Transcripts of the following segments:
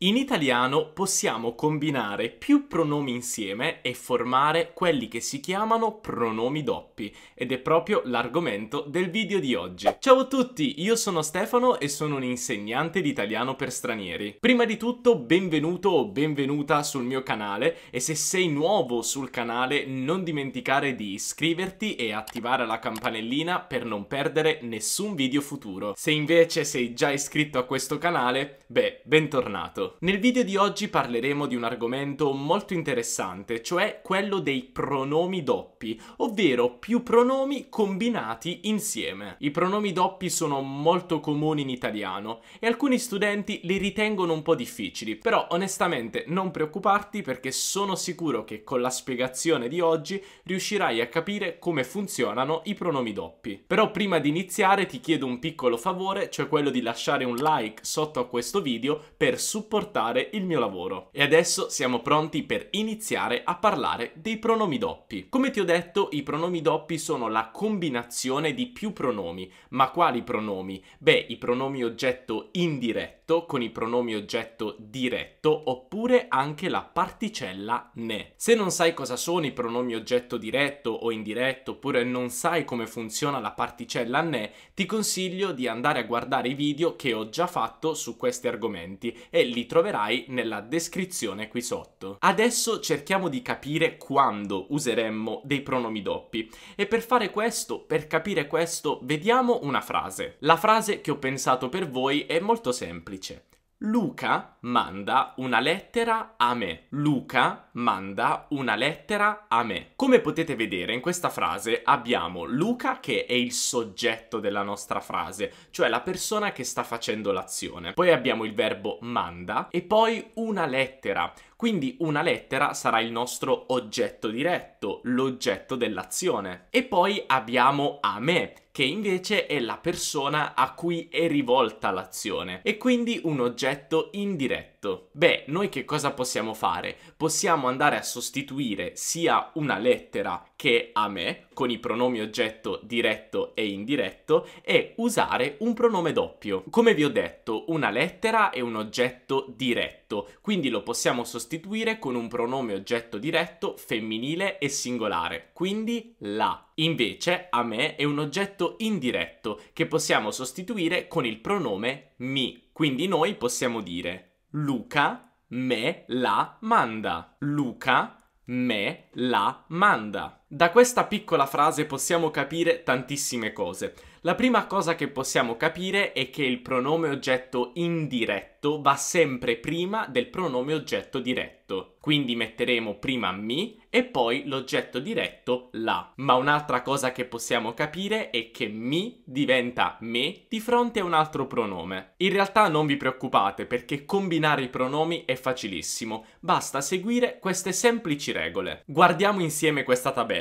In italiano possiamo combinare più pronomi insieme e formare quelli che si chiamano pronomi doppi, ed è proprio l'argomento del video di oggi. Ciao a tutti, io sono Stefano e sono un insegnante di italiano per stranieri. Prima di tutto, benvenuto o benvenuta sul mio canale, e se sei nuovo sul canale non dimenticare di iscriverti e attivare la campanellina per non perdere nessun video futuro. Se invece sei già iscritto a questo canale, beh, bentornato. Nel video di oggi parleremo di un argomento molto interessante, cioè quello dei pronomi doppi, ovvero più pronomi combinati insieme. I pronomi doppi sono molto comuni in italiano e alcuni studenti li ritengono un po' difficili, però onestamente non preoccuparti perché sono sicuro che con la spiegazione di oggi riuscirai a capire come funzionano i pronomi doppi. Però prima di iniziare ti chiedo un piccolo favore, cioè quello di lasciare un like sotto a questo video per supportare il mio lavoro. E adesso siamo pronti per iniziare a parlare dei pronomi doppi. Come ti ho detto, i pronomi doppi sono la combinazione di più pronomi. Ma quali pronomi? Beh, i pronomi oggetto indiretto con i pronomi oggetto diretto, oppure anche la particella ne. Se non sai cosa sono i pronomi oggetto diretto o indiretto, oppure non sai come funziona la particella ne, ti consiglio di andare a guardare i video che ho già fatto su questi argomenti e li troverai nella descrizione qui sotto. Adesso cerchiamo di capire quando useremmo dei pronomi doppi, e per fare questo, per capire questo, vediamo una frase. La frase che ho pensato per voi è molto semplice. Luca manda una lettera a me. Luca manda una lettera a me. Come potete vedere, in questa frase abbiamo Luca che è il soggetto della nostra frase, cioè la persona che sta facendo l'azione. Poi abbiamo il verbo manda e poi una lettera. Quindi una lettera sarà il nostro oggetto diretto, l'oggetto dell'azione. E poi abbiamo a me, che invece è la persona a cui è rivolta l'azione, e quindi un oggetto indiretto. Beh, noi che cosa possiamo fare? Possiamo andare a sostituire sia una lettera che a me con i pronomi oggetto diretto e indiretto e usare un pronome doppio. Come vi ho detto, una lettera è un oggetto diretto, quindi lo possiamo sostituire con un pronome oggetto diretto femminile e singolare, quindi la. Invece a me è un oggetto indiretto che possiamo sostituire con il pronome mi. Quindi noi possiamo dire Luca me la manda. Luca me la manda. Da questa piccola frase possiamo capire tantissime cose. La prima cosa che possiamo capire è che il pronome oggetto indiretto va sempre prima del pronome oggetto diretto. Quindi metteremo prima mi e poi l'oggetto diretto la. Ma un'altra cosa che possiamo capire è che mi diventa me di fronte a un altro pronome. In realtà non vi preoccupate perché combinare i pronomi è facilissimo. Basta seguire queste semplici regole. Guardiamo insieme questa tabella.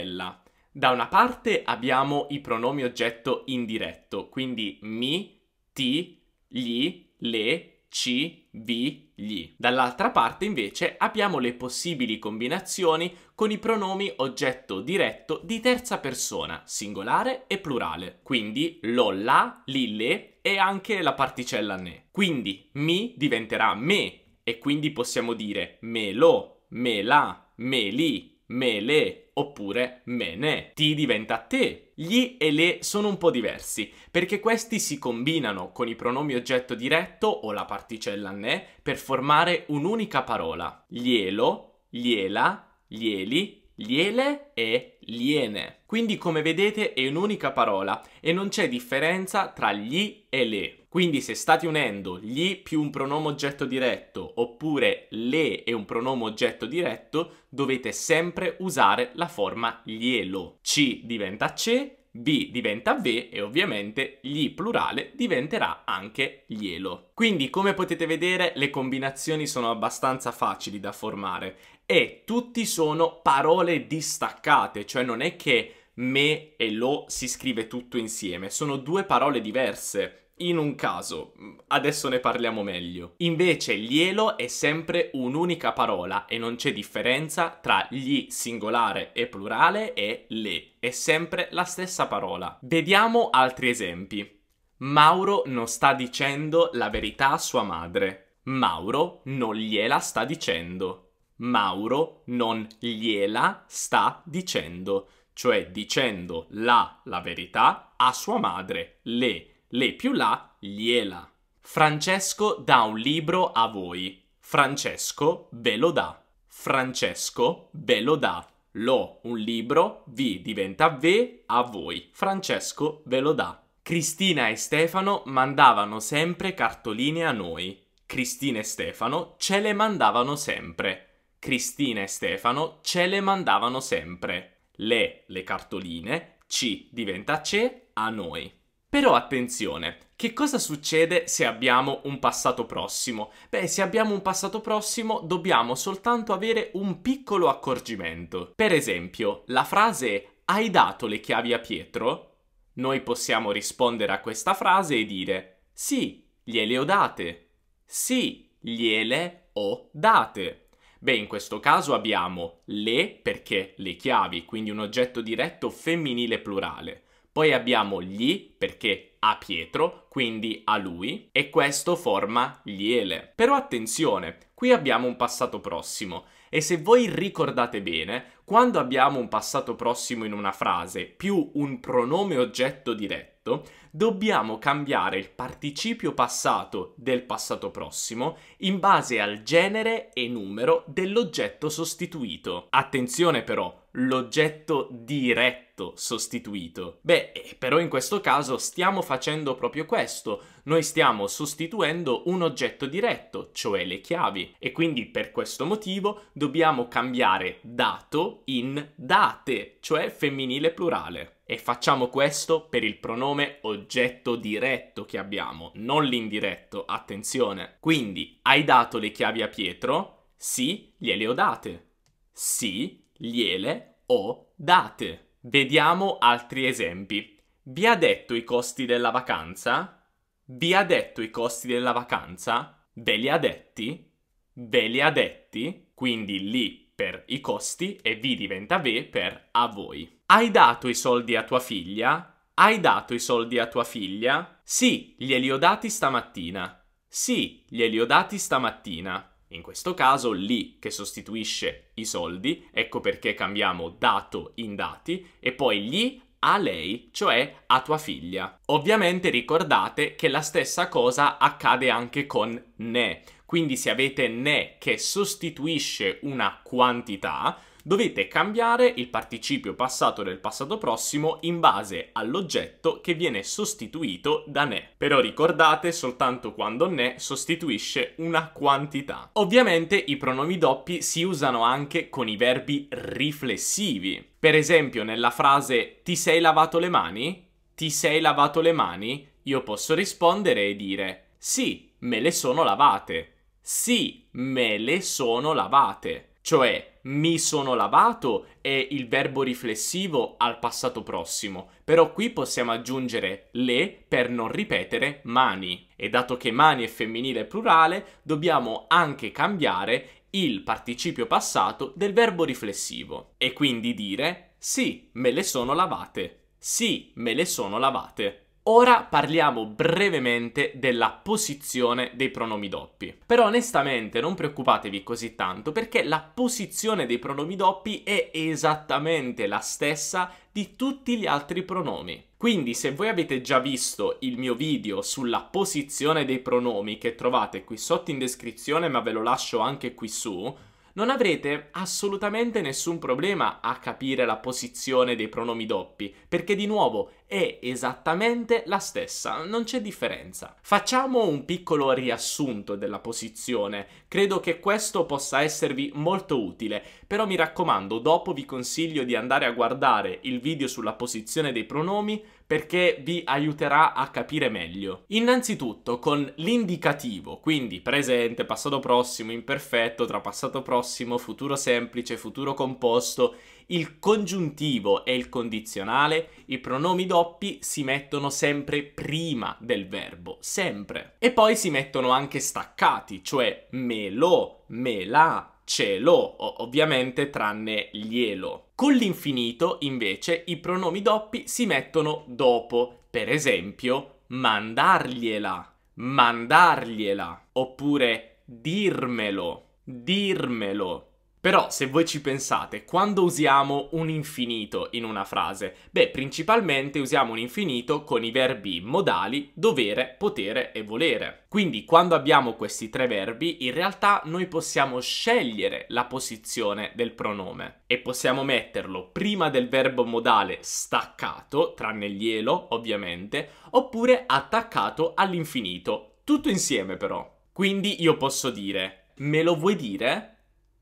Da una parte abbiamo i pronomi oggetto indiretto, quindi mi, ti, gli, le, ci, vi, gli. Dall'altra parte invece abbiamo le possibili combinazioni con i pronomi oggetto diretto di terza persona, singolare e plurale, quindi lo, la, li, le e anche la particella ne. Quindi mi diventerà me e quindi possiamo dire me lo, me la, me li, me le, oppure me ne. Ti diventa te. Gli e le sono un po' diversi perché questi si combinano con i pronomi oggetto diretto o la particella ne per formare un'unica parola. Glielo, gliela, glieli, gliele e liene. Quindi come vedete è un'unica parola e non c'è differenza tra gli e le. Quindi se state unendo gli più un pronome oggetto diretto oppure le e un pronome oggetto diretto dovete sempre usare la forma glielo. Ci diventa ce, vi diventa ve e ovviamente gli plurale diventerà anche glielo. Quindi come potete vedere le combinazioni sono abbastanza facili da formare e tutti sono parole distaccate, cioè non è che me e lo si scrive tutto insieme, sono due parole diverse. In un caso, adesso ne parliamo meglio. Invece glielo è sempre un'unica parola e non c'è differenza tra gli singolare e plurale e le, è sempre la stessa parola. Vediamo altri esempi. Mauro non sta dicendo la verità a sua madre. Mauro non gliela sta dicendo. Mauro non gliela sta dicendo, cioè dicendo la verità a sua madre, le più la, gliela. Francesco dà un libro a voi. Francesco ve lo dà. Francesco ve lo dà. Lo, un libro, vi diventa ve, a voi. Francesco ve lo dà. Cristina e Stefano mandavano sempre cartoline a noi. Cristina e Stefano ce le mandavano sempre. Cristina e Stefano ce le mandavano sempre. Le cartoline, ci diventa ce, a noi. Però attenzione, che cosa succede se abbiamo un passato prossimo? Beh, se abbiamo un passato prossimo dobbiamo soltanto avere un piccolo accorgimento. Per esempio, la frase "Hai dato le chiavi a Pietro?" Noi possiamo rispondere a questa frase e dire "Sì, gliele ho date." Sì, gliele ho date. Beh, in questo caso abbiamo le, perché le chiavi, quindi un oggetto diretto femminile plurale. Poi abbiamo gli, perché a Pietro, quindi a lui, e questo forma gliele. Però attenzione, qui abbiamo un passato prossimo. E se voi ricordate bene, quando abbiamo un passato prossimo in una frase più un pronome oggetto diretto, dobbiamo cambiare il participio passato del passato prossimo in base al genere e numero dell'oggetto sostituito. Attenzione però, l'oggetto diretto sostituito. Beh, però in questo caso stiamo facendo proprio questo. Noi stiamo sostituendo un oggetto diretto, cioè le chiavi. E quindi per questo motivo dobbiamo cambiare dato in date, cioè femminile plurale. E facciamo questo per il pronome oggetto diretto che abbiamo, non l'indiretto, attenzione. Quindi, hai dato le chiavi a Pietro? Sì, gliele ho date. Sì, gliele ho date. Vediamo altri esempi. Vi ha detto i costi della vacanza? Vi ha detto i costi della vacanza? Ve li ha detti? Ve li ha detti? Quindi lì per i costi e vi diventa ve per a voi. Hai dato i soldi a tua figlia? Hai dato i soldi a tua figlia? Sì, glieli ho dati stamattina. Sì, glieli ho dati stamattina. In questo caso lì che sostituisce i soldi, ecco perché cambiamo dato in dati e poi gli a lei, cioè a tua figlia. Ovviamente ricordate che la stessa cosa accade anche con ne. Quindi se avete ne che sostituisce una quantità, dovete cambiare il participio passato del passato prossimo in base all'oggetto che viene sostituito da ne. Però ricordate soltanto quando ne sostituisce una quantità. Ovviamente i pronomi doppi si usano anche con i verbi riflessivi. Per esempio nella frase "Ti sei lavato le mani?" Ti sei lavato le mani? Io posso rispondere e dire "Sì, me le sono lavate." Sì, me le sono lavate. Cioè, mi sono lavato è il verbo riflessivo al passato prossimo, però qui possiamo aggiungere le per non ripetere mani. E dato che mani è femminile plurale, dobbiamo anche cambiare il participio passato del verbo riflessivo e quindi dire sì, me le sono lavate. Sì, me le sono lavate. Ora parliamo brevemente della posizione dei pronomi doppi. Però onestamente non preoccupatevi così tanto perché la posizione dei pronomi doppi è esattamente la stessa di tutti gli altri pronomi. Quindi se voi avete già visto il mio video sulla posizione dei pronomi che trovate qui sotto in descrizione, ma ve lo lascio anche qui su, non avrete assolutamente nessun problema a capire la posizione dei pronomi doppi, perché di nuovo è esattamente la stessa, non c'è differenza. Facciamo un piccolo riassunto della posizione, credo che questo possa esservi molto utile, però mi raccomando, dopo vi consiglio di andare a guardare il video sulla posizione dei pronomi perché vi aiuterà a capire meglio. Innanzitutto con l'indicativo, quindi presente, passato prossimo, imperfetto, tra passato prossimo, futuro semplice, futuro composto, il congiuntivo e il condizionale, i pronomi doppi si mettono sempre prima del verbo, sempre. E poi si mettono anche staccati, cioè me lo, me la, ce l'ho, ovviamente tranne glielo. Con l'infinito, invece, i pronomi doppi si mettono dopo, per esempio, mandargliela, mandargliela, oppure dirmelo. Però, se voi ci pensate, quando usiamo un infinito in una frase? Beh, principalmente usiamo un infinito con i verbi modali dovere, potere e volere. Quindi, quando abbiamo questi tre verbi, in realtà noi possiamo scegliere la posizione del pronome e possiamo metterlo prima del verbo modale staccato, tranne gli elo, ovviamente, oppure attaccato all'infinito, tutto insieme però. Quindi io posso dire, me lo vuoi dire?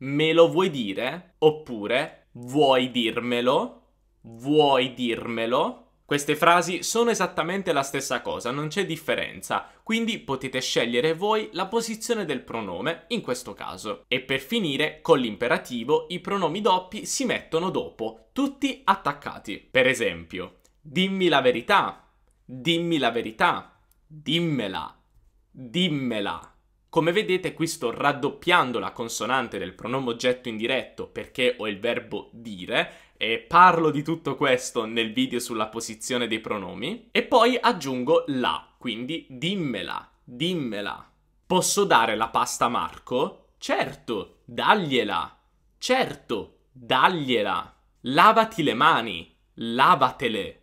Me lo vuoi dire? Oppure vuoi dirmelo? Vuoi dirmelo? Queste frasi sono esattamente la stessa cosa, non c'è differenza, quindi potete scegliere voi la posizione del pronome in questo caso. E per finire, con l'imperativo, i pronomi doppi si mettono dopo, tutti attaccati. Per esempio, dimmi la verità, dimmi la verità, dimmela, dimmela. Come vedete qui sto raddoppiando la consonante del pronome oggetto indiretto perché ho il verbo dire e parlo di tutto questo nel video sulla posizione dei pronomi e poi aggiungo la, quindi dimmela, dimmela. Posso dare la pasta a Marco? Certo, dagliela, certo, dagliela. Lavati le mani, lavatele,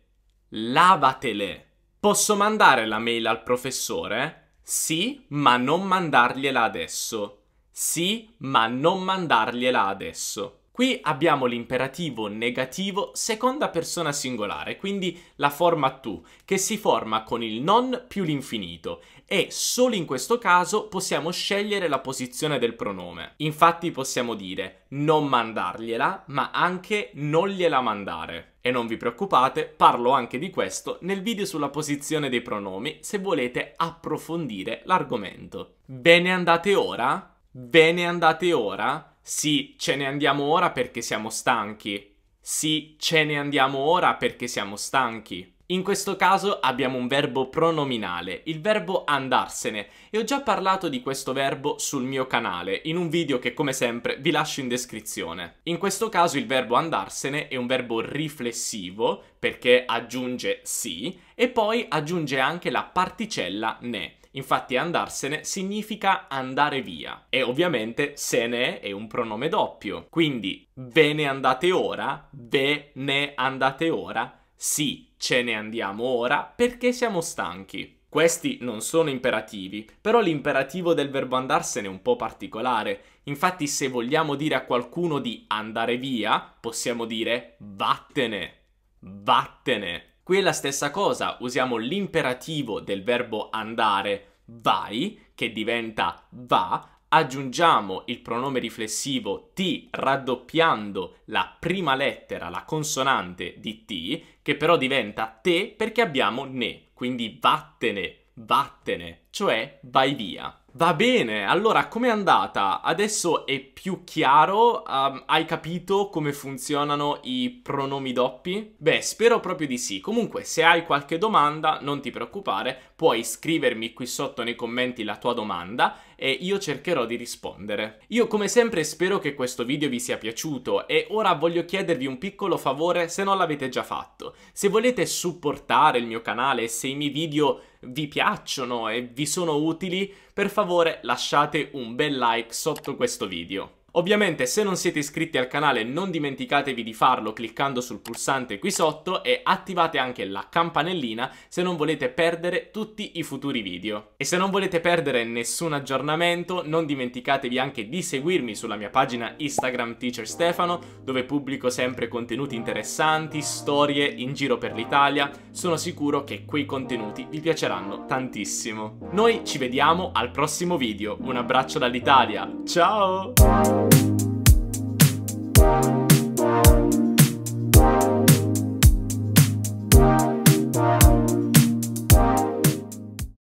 lavatele. Posso mandare la mail al professore? Sì, ma non mandargliela adesso. Sì, ma non mandargliela adesso. Qui abbiamo l'imperativo negativo seconda persona singolare, quindi la forma tu, che si forma con il non più l'infinito e solo in questo caso possiamo scegliere la posizione del pronome. Infatti possiamo dire non mandargliela, ma anche non gliela mandare. E non vi preoccupate, parlo anche di questo nel video sulla posizione dei pronomi se volete approfondire l'argomento. Ve ne andate ora? Ve ne andate ora? Sì, ce ne andiamo ora perché siamo stanchi. Sì, ce ne andiamo ora perché siamo stanchi. In questo caso abbiamo un verbo pronominale, il verbo andarsene, e ho già parlato di questo verbo sul mio canale, in un video che come sempre vi lascio in descrizione. In questo caso il verbo andarsene è un verbo riflessivo, perché aggiunge sì, e poi aggiunge anche la particella ne. Infatti andarsene significa andare via, e ovviamente se ne è un pronome doppio. Quindi ve ne andate ora, ve ne andate ora, sì. Ce ne andiamo ora perché siamo stanchi. Questi non sono imperativi, però l'imperativo del verbo andarsene è un po' particolare. Infatti se vogliamo dire a qualcuno di andare via, possiamo dire vattene, vattene. Qui è la stessa cosa, usiamo l'imperativo del verbo andare, vai, che diventa va, aggiungiamo il pronome riflessivo ti raddoppiando la prima lettera, la consonante di ti, che però diventa te perché abbiamo ne, quindi vattene, vattene, cioè vai via. Va bene, allora com'è andata? Adesso è più chiaro? Hai capito come funzionano i pronomi doppi? Beh, spero proprio di sì. Comunque, se hai qualche domanda, non ti preoccupare, puoi scrivermi qui sotto nei commenti la tua domanda e io cercherò di rispondere. Io come sempre spero che questo video vi sia piaciuto e ora voglio chiedervi un piccolo favore se non l'avete già fatto. Se volete supportare il mio canale, se i miei video vi piacciono e vi sono utili, per favore lasciate un bel like sotto questo video. Ovviamente se non siete iscritti al canale non dimenticatevi di farlo cliccando sul pulsante qui sotto e attivate anche la campanellina se non volete perdere tutti i futuri video. E se non volete perdere nessun aggiornamento non dimenticatevi anche di seguirmi sulla mia pagina Instagram Teacher Stefano dove pubblico sempre contenuti interessanti, storie in giro per l'Italia, sono sicuro che quei contenuti vi piaceranno tantissimo. Noi ci vediamo al prossimo video, un abbraccio dall'Italia, ciao!